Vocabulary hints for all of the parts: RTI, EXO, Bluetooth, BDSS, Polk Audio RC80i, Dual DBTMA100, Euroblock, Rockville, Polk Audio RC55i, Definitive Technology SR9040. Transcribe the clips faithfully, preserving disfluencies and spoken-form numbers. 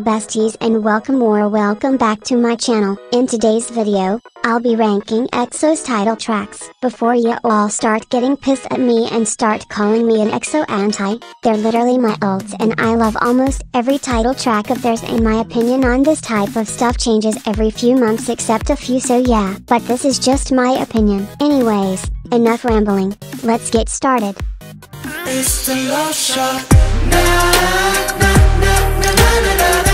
besties, and welcome or welcome back to my channel. In today's video, I'll be ranking EXO's title tracks. Before you all start getting pissed at me and start calling me an EXO anti, they're literally my alts and I love almost every title track of theirs, and my opinion on this type of stuff changes every few months except a few, so yeah. But this is just my opinion. Anyways, enough rambling, let's get started. It's the love shot. Knock, knock, knock, knock, knock, knock, knock.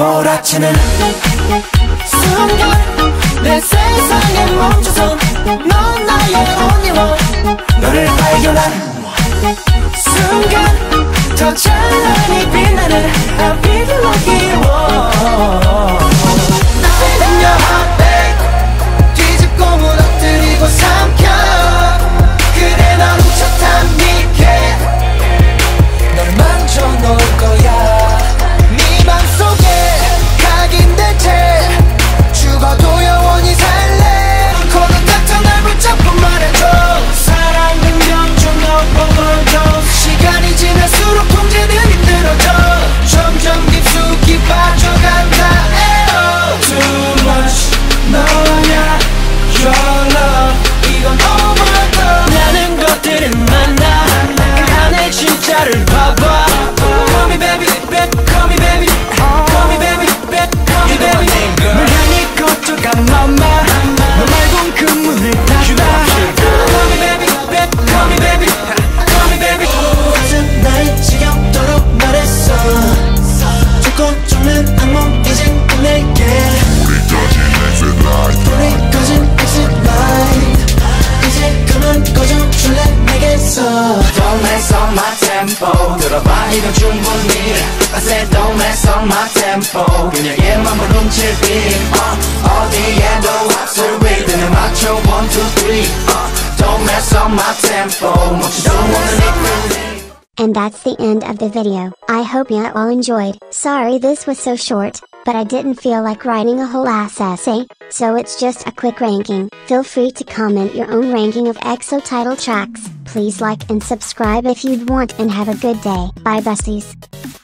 몰아치는 순간 내 세상에 멈춰선 넌 나의 only one. 너를 발견한 순간 더 찬란히 빛나는 I'll be the lucky one. 나는 your heartbreak 뒤집고 무너뜨리고 삼켜. 그래 난 우차탄 미케 널 망쳐놓을 거야. 이건 충분히 I said don't mess up my tempo. 그녀에만 물음칠 빔 어디에도 합수를 리듬에 맞춰 one, two, three. Don't mess up my tempo. 멈추지 않으니 And that's the end of the video. I hope you all enjoyed. Sorry this was so short, but I didn't feel like writing a whole ass essay, so it's just a quick ranking. Feel free to comment your own ranking of EXO title tracks. Please like and subscribe if you'd want, and have a good day. Bye besties.